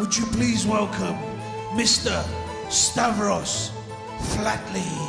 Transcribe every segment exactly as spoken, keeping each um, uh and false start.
Would you please welcome Mister Stavros Flatley?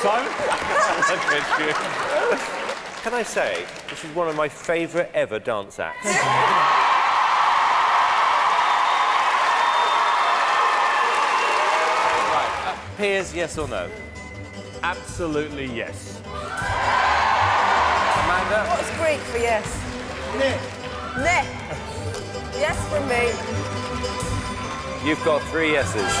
Simon? Can I say, this is one of my favourite ever dance acts. Right, uh, Piers, yes or no? Absolutely yes. Amanda? What's Greek for yes? Ne. Ne. Yes from me. You've got three yeses.